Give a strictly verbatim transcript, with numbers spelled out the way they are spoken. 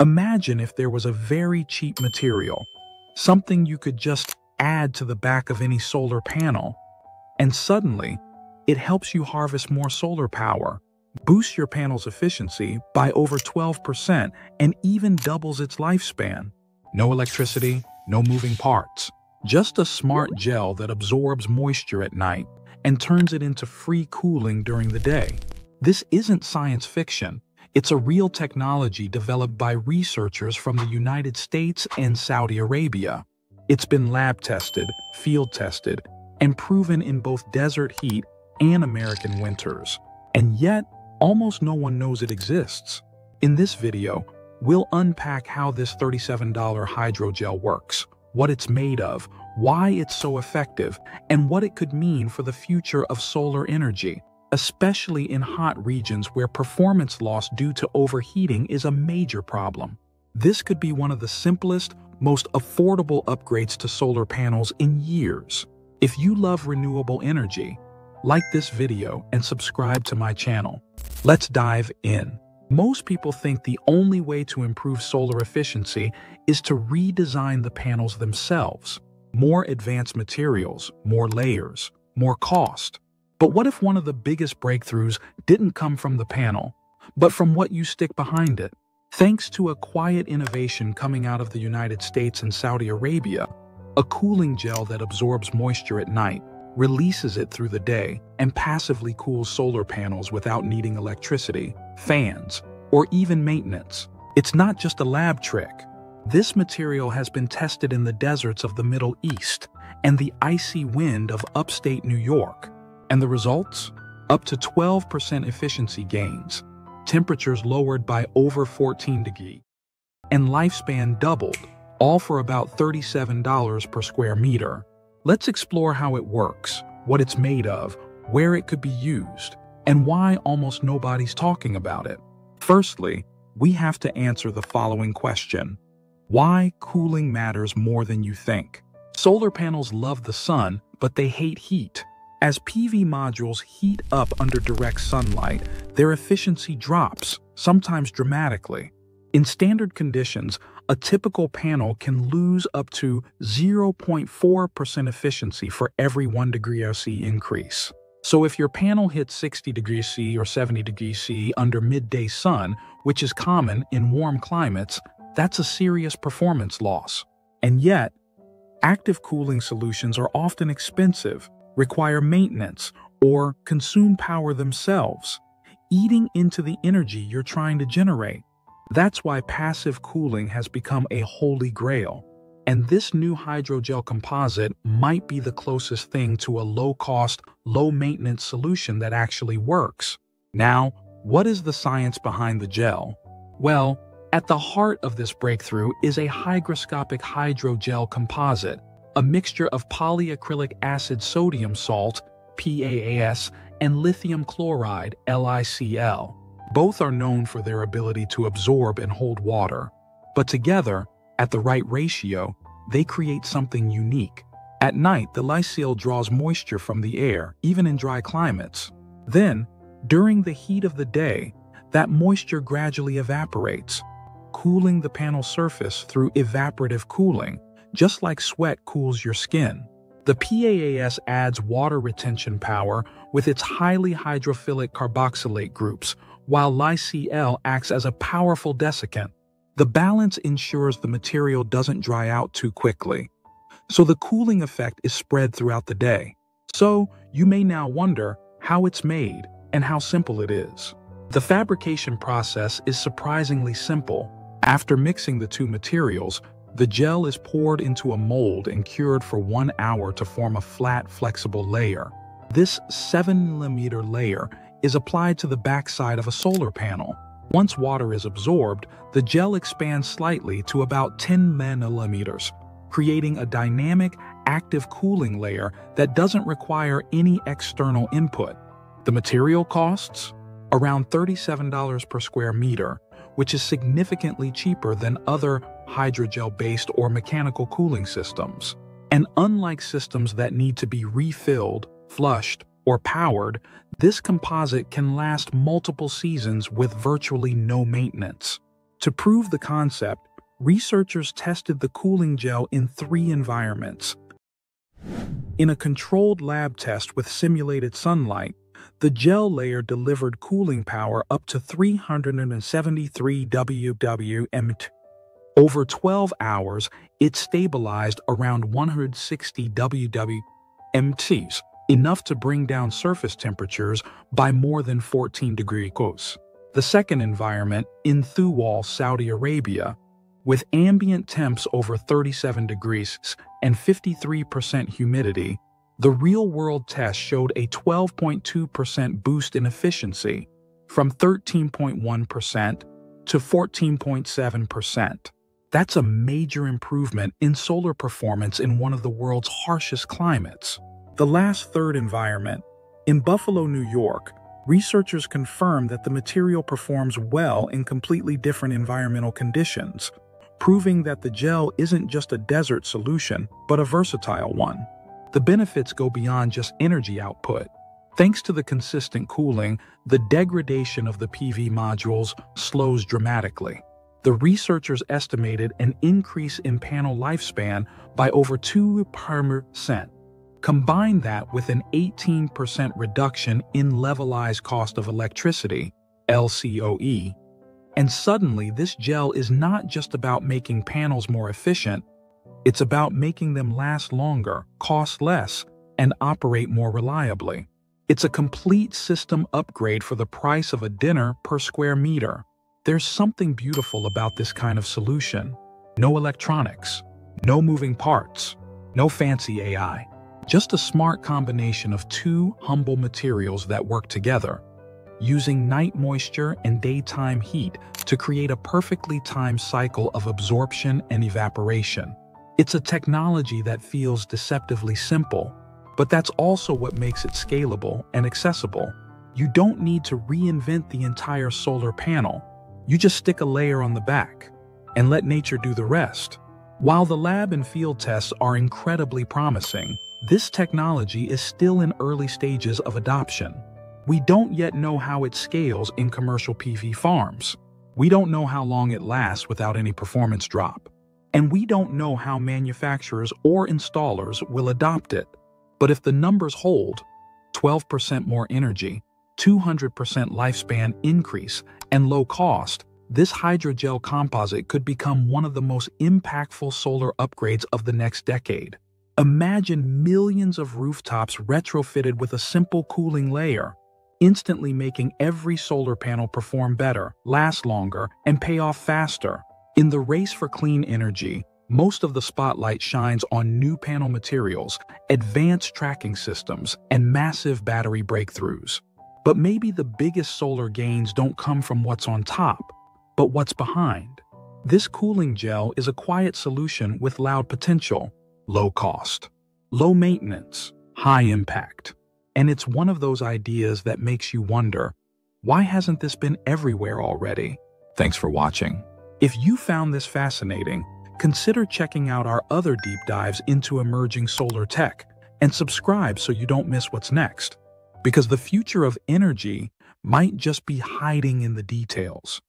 Imagine if there was a very cheap material, something you could just add to the back of any solar panel, and suddenly, it helps you harvest more solar power, boosts your panel's efficiency by over twelve percent, and even doubles its lifespan. No electricity, no moving parts. Just a smart gel that absorbs moisture at night and turns it into free cooling during the day. This isn't science fiction. It's a real technology developed by researchers from the United States and Saudi Arabia. It's been lab-tested, field-tested, and proven in both desert heat and American winters. And yet, almost no one knows it exists. In this video, we'll unpack how this thirty-seven dollar hydrogel works, what it's made of, why it's so effective, and what it could mean for the future of solar energy, especially in hot regions where performance loss due to overheating is a major problem. This could be one of the simplest, most affordable upgrades to solar panels in years. If you love renewable energy, like this video and subscribe to my channel. Let's dive in. Most people think the only way to improve solar efficiency is to redesign the panels themselves. More advanced materials, more layers, more cost. But what if one of the biggest breakthroughs didn't come from the panel, but from what you stick behind it? Thanks to a quiet innovation coming out of the United States and Saudi Arabia, a cooling gel that absorbs moisture at night, releases it through the day, and passively cools solar panels without needing electricity, fans, or even maintenance. It's not just a lab trick. This material has been tested in the deserts of the Middle East and the icy wind of upstate New York. And the results? Up to twelve percent efficiency gains, temperatures lowered by over fourteen degrees, and lifespan doubled, all for about thirty-seven dollars per square meter. Let's explore how it works, what it's made of, where it could be used, and why almost nobody's talking about it. Firstly, we have to answer the following question. Why cooling matters more than you think? Solar panels love the sun, but they hate heat. As P V modules heat up under direct sunlight, their efficiency drops, sometimes dramatically. In standard conditions, a typical panel can lose up to zero point four percent efficiency for every one degree C increase. So if your panel hits sixty degrees C or seventy degrees C under midday sun, which is common in warm climates, that's a serious performance loss. And yet, active cooling solutions are often expensive, require maintenance, or consume power themselves, eating into the energy you're trying to generate. That's why passive cooling has become a holy grail, and this new hydrogel composite might be the closest thing to a low-cost, low-maintenance solution that actually works. Now, what is the science behind the gel? Well, at the heart of this breakthrough is a hygroscopic hydrogel composite, a mixture of polyacrylic acid sodium salt, P A A S, and lithium chloride, L I C L. Both are known for their ability to absorb and hold water, but together, at the right ratio, they create something unique. At night, the L I C L draws moisture from the air, even in dry climates. Then, during the heat of the day, that moisture gradually evaporates, cooling the panel surface through evaporative cooling, just like sweat cools your skin. The P A A S adds water retention power with its highly hydrophilic carboxylate groups, while L I C L acts as a powerful desiccant. The balance ensures the material doesn't dry out too quickly, so the cooling effect is spread throughout the day. So, you may now wonder how it's made and how simple it is. The fabrication process is surprisingly simple. After mixing the two materials, the gel is poured into a mold and cured for one hour to form a flat, flexible layer. This seven millimeter layer is applied to the backside of a solar panel. Once water is absorbed, the gel expands slightly to about ten millimeters, creating a dynamic, active cooling layer that doesn't require any external input. The material costs around thirty-seven dollars per square meter, which is significantly cheaper than other hydrogel-based or mechanical cooling systems. And unlike systems that need to be refilled, flushed, or powered, this composite can last multiple seasons with virtually no maintenance. To prove the concept, researchers tested the cooling gel in three environments. In a controlled lab test with simulated sunlight, the gel layer delivered cooling power up to three hundred seventy-three watt. Over twelve hours, it stabilized around one hundred sixty watt, enough to bring down surface temperatures by more than fourteen degrees Celsius. The second environment, in Thuwal, Saudi Arabia, with ambient temps over thirty-seven degrees and fifty-three percent humidity, the real-world test showed a twelve point two percent boost in efficiency, from thirteen point one percent to fourteen point seven percent. That's a major improvement in solar performance in one of the world's harshest climates. The last third environment, in Buffalo, New York, researchers confirmed that the material performs well in completely different environmental conditions, proving that the gel isn't just a desert solution, but a versatile one. The benefits go beyond just energy output. Thanks to the consistent cooling, the degradation of the P V modules slows dramatically. The researchers estimated an increase in panel lifespan by over two percent. Combine that with an eighteen percent reduction in levelized cost of electricity, L C O E, and suddenly this gel is not just about making panels more efficient, it's about making them last longer, cost less, and operate more reliably. It's a complete system upgrade for the price of a dinner per square meter. There's something beautiful about this kind of solution. No electronics, no moving parts, no fancy A I. Just a smart combination of two humble materials that work together, using night moisture and daytime heat to create a perfectly timed cycle of absorption and evaporation. It's a technology that feels deceptively simple, but that's also what makes it scalable and accessible. You don't need to reinvent the entire solar panel. You just stick a layer on the back and let nature do the rest. While the lab and field tests are incredibly promising, this technology is still in early stages of adoption. We don't yet know how it scales in commercial P V farms. We don't know how long it lasts without any performance drop. And we don't know how manufacturers or installers will adopt it. But if the numbers hold, twelve percent more energy, two hundred percent lifespan increase, and low cost, this hydrogel composite could become one of the most impactful solar upgrades of the next decade. Imagine millions of rooftops retrofitted with a simple cooling layer, instantly making every solar panel perform better, last longer, and pay off faster. In the race for clean energy, most of the spotlight shines on new panel materials, advanced tracking systems, and massive battery breakthroughs. But maybe the biggest solar gains don't come from what's on top, but what's behind. This cooling gel is a quiet solution with loud potential. Low cost, low maintenance, high impact. And it's one of those ideas that makes you wonder, why hasn't this been everywhere already? Thanks for watching. If you found this fascinating, consider checking out our other deep dives into emerging solar tech and subscribe so you don't miss what's next. Because the future of energy might just be hiding in the details.